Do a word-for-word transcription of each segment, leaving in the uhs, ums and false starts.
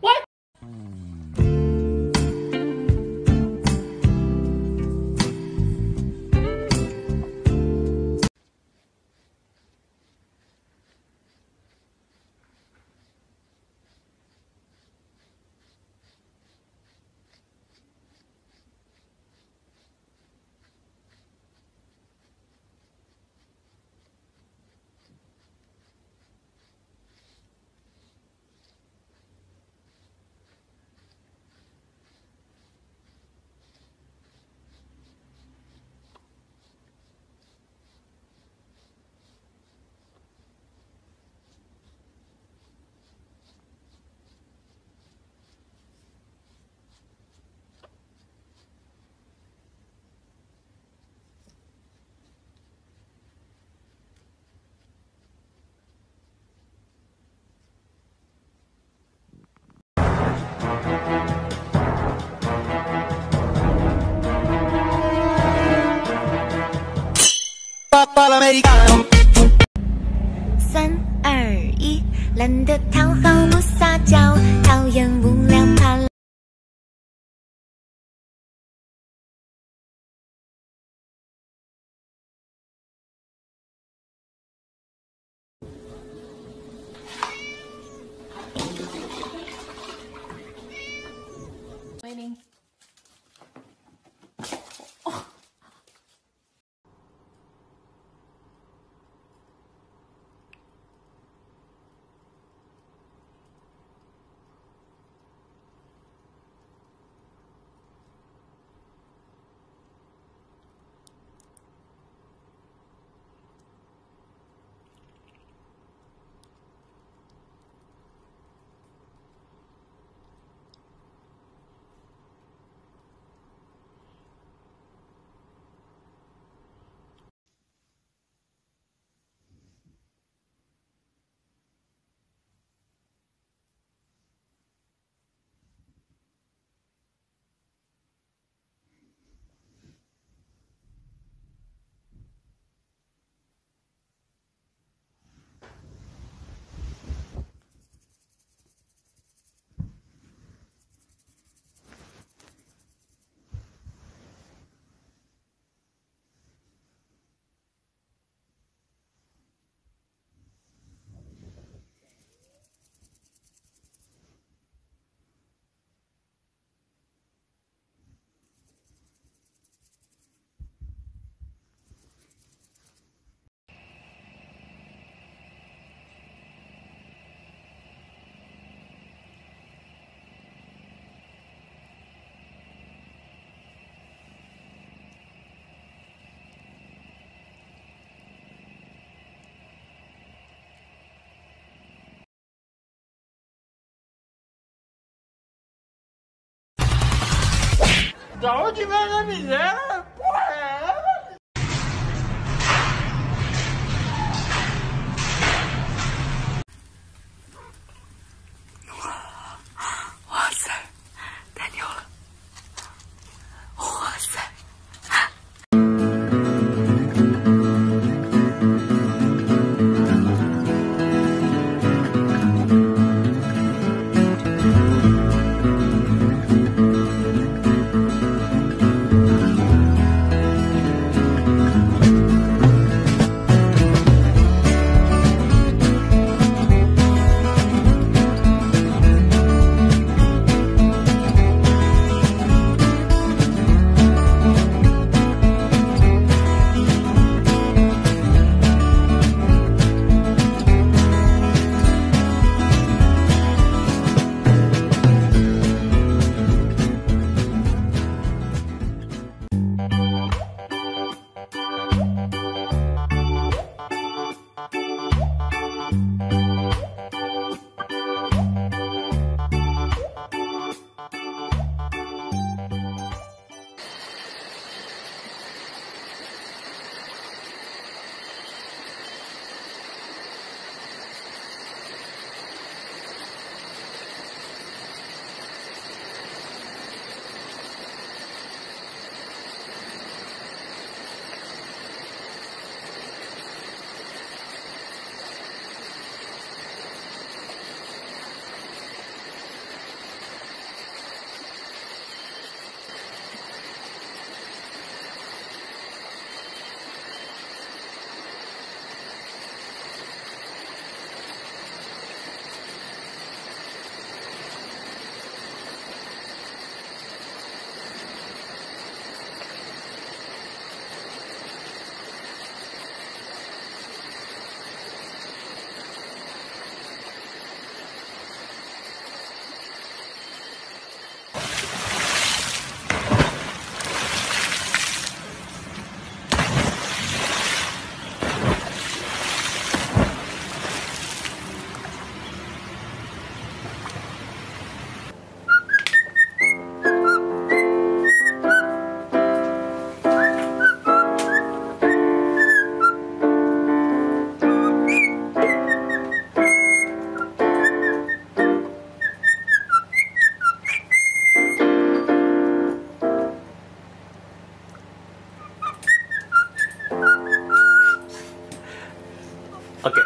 What? three, two, one 懒得讨好，不撒娇，讨厌无聊，怕冷。Waiting. Da onde vem a miséria? Porra, é ela? Nossa, Daniela. Nossa. Thank you. Okay.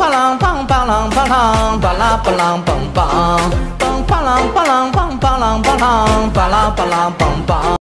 Palang pang pang pang palang palang pang palang palang palang palang pang pang.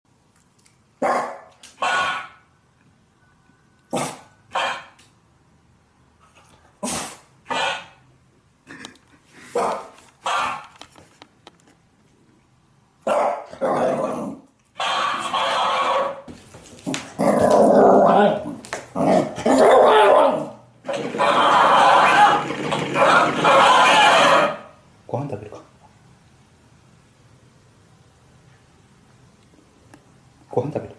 ¿Cuánto?